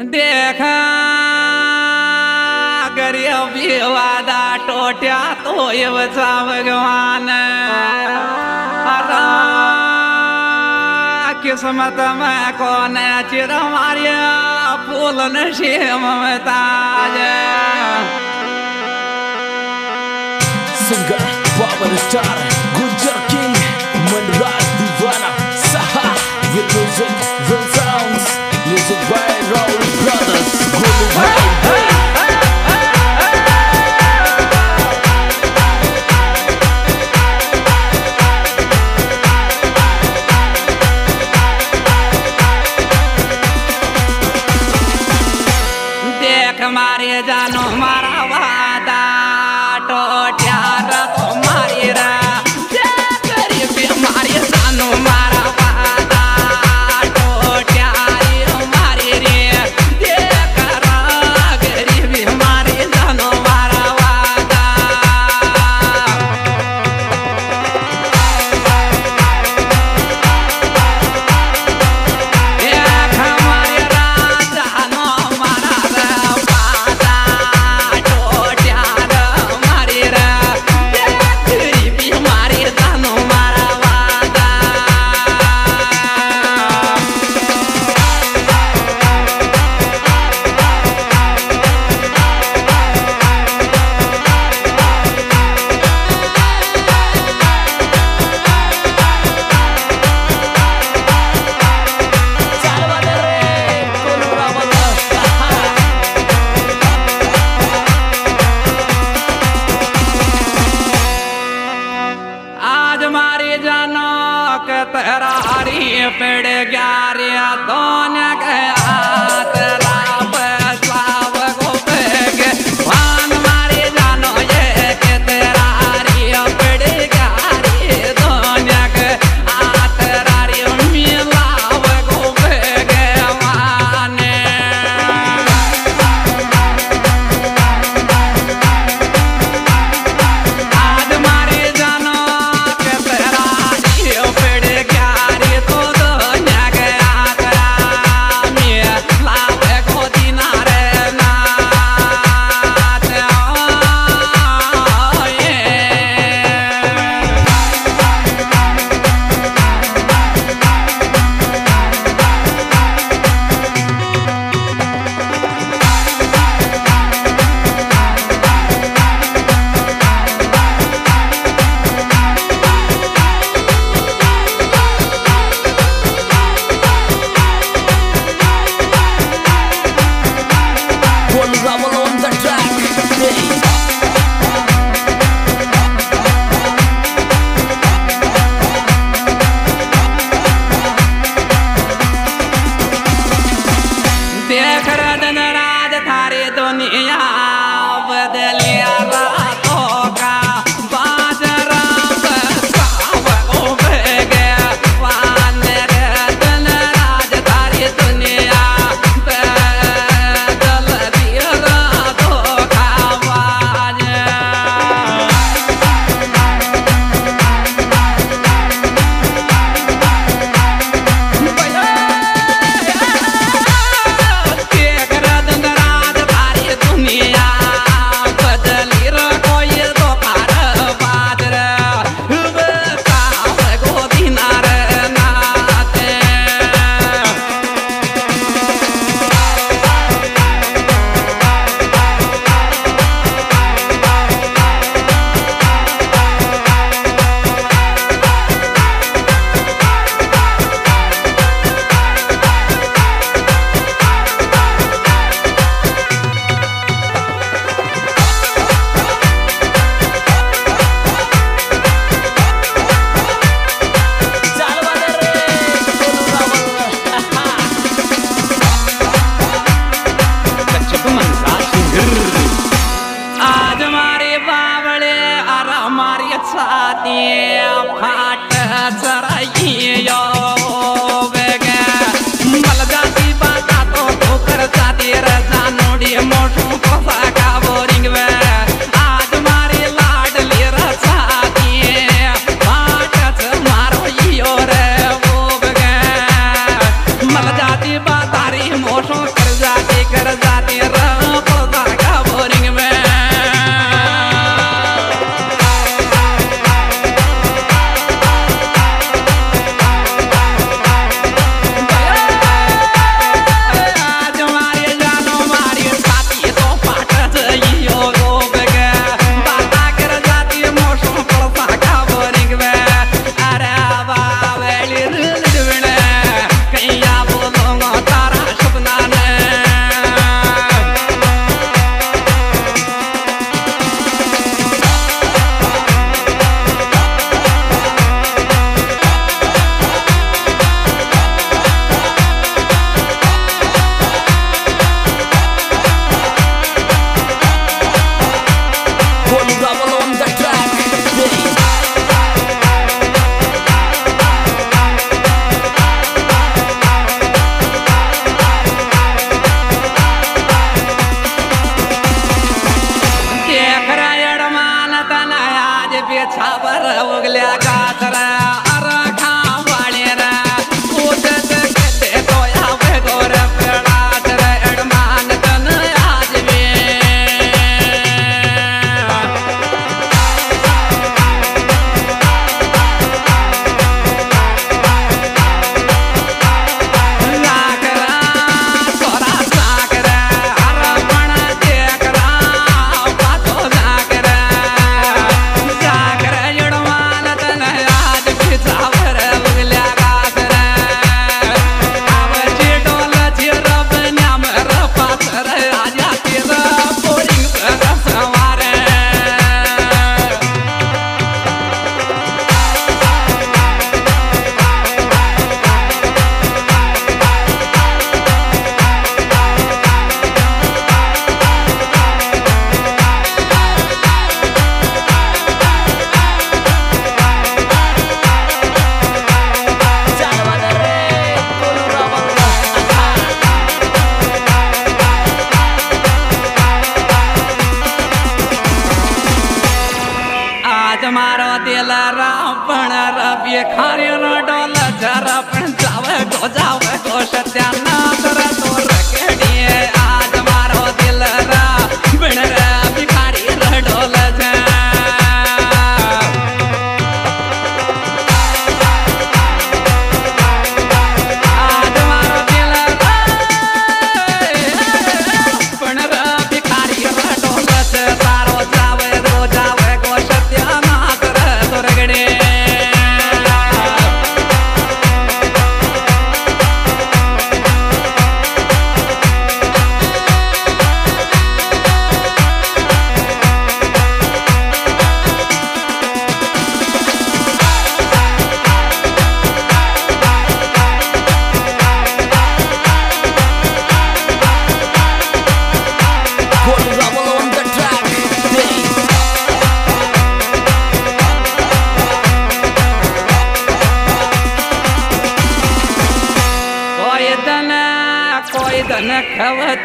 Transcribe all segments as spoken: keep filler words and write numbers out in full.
देखा गरीबी वादा टोटिया तो ये बचा भगवान किस्मत में कौन चिर मारिया फूल नशीम में ताज singer power star Gujjar king Manraj दीवाना सहा with music with sounds music by Rahul brothers मारे जानो हमारा वादा टोटिया रखो मारे रा गरीबी मारे जानो हमारा वादा टोटिया मारे रे देखा गरीबी मारे जानो हमारा वादा देखा मारे रा जानो हमारा वादा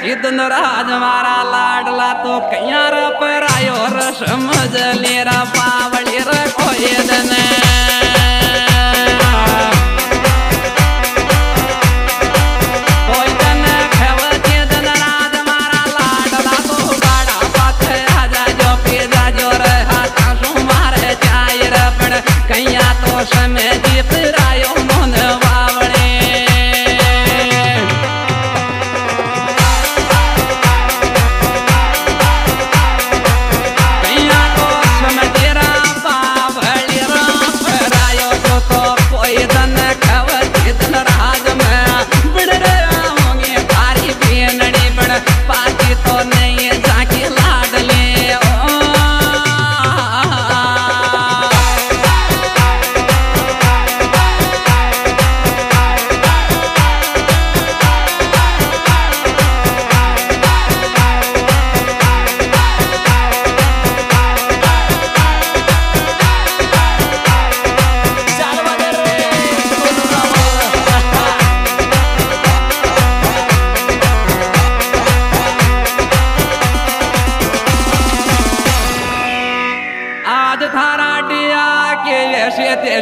जिदन राज मारा लाडला तो कया पर आयो रस मजले रा पावली रे कोई दने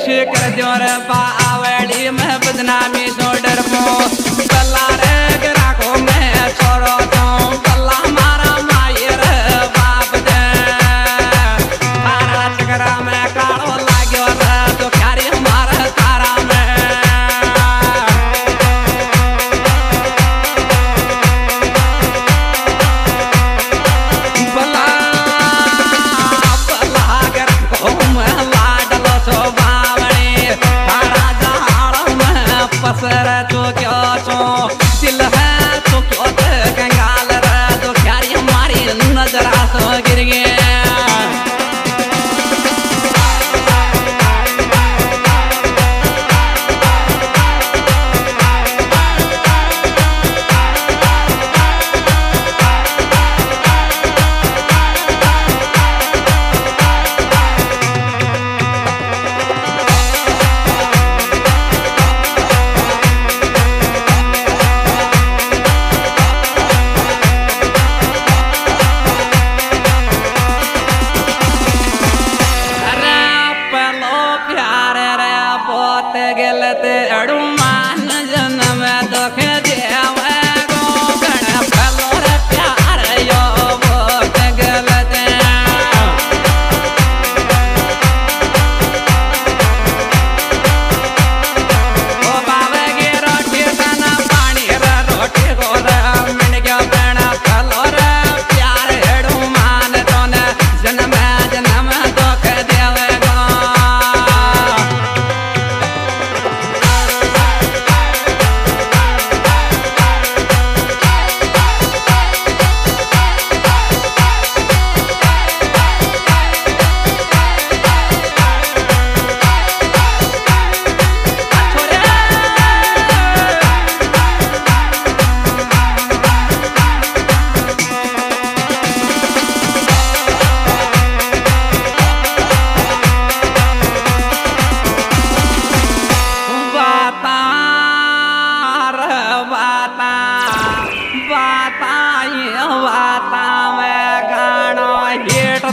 कर जोर पावड़ी में बदनामी सो डर मो कला रे ग्राको में छोरो तो कला मारा मायर बाप दे तारा चकरा में कालो लाग्यो रे तो खारी मारा तारा में बला बला ग्राको में लाडलो सो पसर तो क्या तो दिल है तो क्या कंगाल रे तो प्यारी हमारी नजर आ तो गिर गया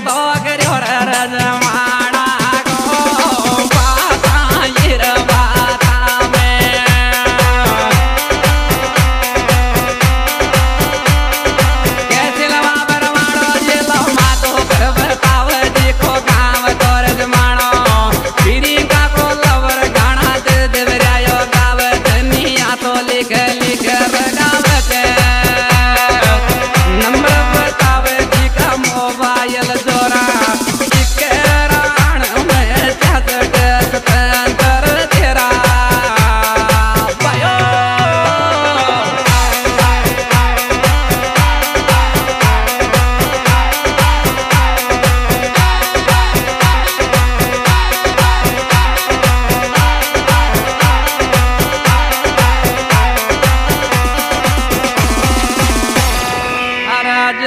तो करो रे रजमाना गो बाता ये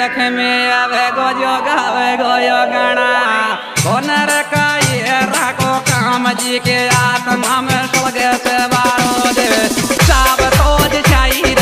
आँख में आवे गो जोगावे गो योगणा होनर का ये राखो काम जी के आत्मा में स्वर्ग से वारो दे साब तोज चाहिए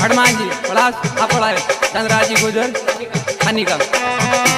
हनुमान जी पलास आप गुजर हनी का